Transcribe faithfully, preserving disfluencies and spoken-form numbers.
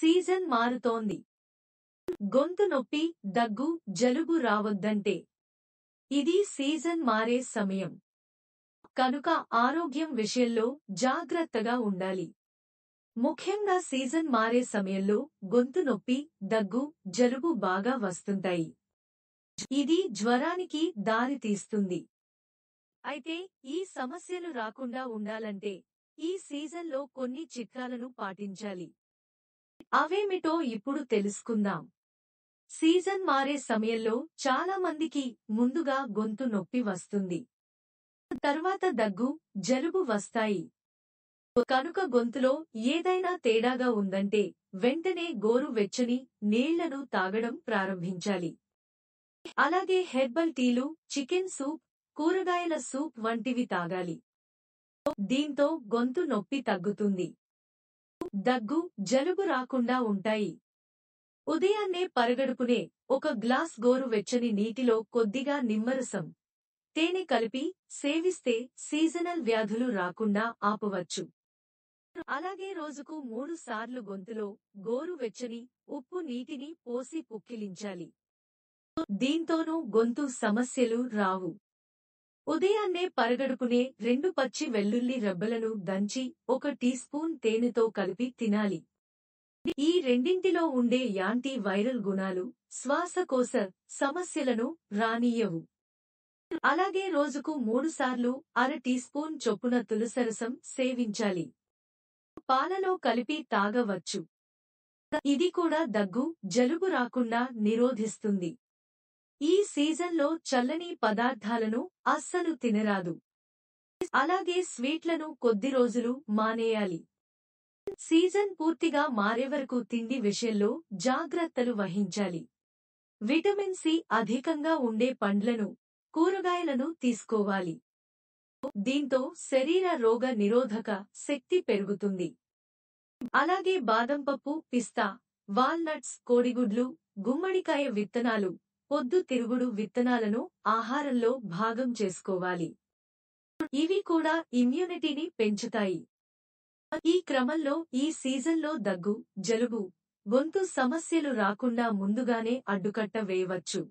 Season మారుతోంది. గొంతు నొప్పి, దగ్గు, జలుబు రావద్దంటే ఇది సీజన్ మారే సమయం. కనుక ఆరోగ్యం విషయంలో జాగ్రత్తగా ఉండాలి. ముఖ్యంగా సీజన్ మారే సమయంలో గొంతు నొప్పి, దగ్గు, జలుబు బాగా వస్తుంటాయి. ఇది జ్వరానికి దారితీస్తుంది. అయితే ఈ సమస్యలు రాకుండా ఉండాలంటే ఈ సీజన్లో కొన్ని చిట్కాలను పాటించాలి. అవేమిటో ఇప్పుడు తెలుసుకుందాం. సీజన్ మారే సమయంలో చాలా మందికి ముందుగా గొంతు నొప్పి వస్తుంది, తర్వాత దగ్గు, జలుబు వస్తాయి. కనుక గొంతులో ఏదైనా తేడాగా ఉందంటే వెంటనే గోరు వెచ్చని నీళ్లను తాగడం ప్రారంభించాలి. అలాగే హెర్బల్ టీలు, చికెన్ సూప్, కూరగాయల సూప్ వంటివి తాగాలి. దీంతో గొంతు నొప్పి తగ్గుతుంది, దగ్గు, జలుబు రాకుండా ఉంటాయి. ఉదయాన్నే పరగడుపునే ఒక గ్లాస్ గోరు వెచ్చని నీటిలో కొద్దిగా నిమ్మరసం, తేనె కలిపి సేవిస్తే సీజనల్ వ్యాధులు రాకుండా ఆపవచ్చు. అలాగే రోజుకు మూడు సార్లు గొంతులో గోరు వెచ్చని ఉప్పు నీటిని పోసి పుక్కిలించాలి. దీంతోనూ గొంతు సమస్యలు రావు. ఉదయాన్నే పరగడుపునే రెండు పచ్చి వెల్లుల్లి రెబ్బలను దంచి ఒక టీ స్పూన్ తేనెతో కలిపి తినాలి. ఈ రెండింటిలో ఉండే యాంటీ వైరల్ గుణాలు శ్వాసకోశ సమస్యలను రానియ్యవు. అలాగే రోజుకు మూడుసార్లు అర టీ స్పూన్ చొప్పున తులసరసం సేవించాలి. పాలలో కలిపి తాగవచ్చు. ఇది కూడా దగ్గు, జలుబు రాకుండా నిరోధిస్తుంది. ఈ సీజన్లో చల్లని పదార్థాలను అస్సలు తినరాదు. అలాగే స్వీట్లను కొద్ది రోజులు మానేయాలి. సీజన్ పూర్తిగా మారేవరకు తిండి విషయంలో జాగ్రత్తలు వహించాలి. విటమిన్ సి అధికంగా ఉండే పండ్లను, కూరగాయలను తీసుకోవాలి. దీంతో శరీర రోగ నిరోధక శక్తి పెరుగుతుంది. అలాగే బాదంపప్పు, పిస్తా, వాల్నట్స్, కోడిగుడ్లు, గుమ్మడికాయ విత్తనాలు, పొద్దుతిరుగుడు విత్తనాలను ఆహారంలో భాగం చేసుకోవాలి. ఇవి కూడా ఇమ్యూనిటీని పెంచుతాయి. ఈ క్రమంలో ఈ సీజన్లో దగ్గు, జలుబు, గొంతు సమస్యలు రాకుండా ముందుగానే అడ్డుకట్ట వేయవచ్చు.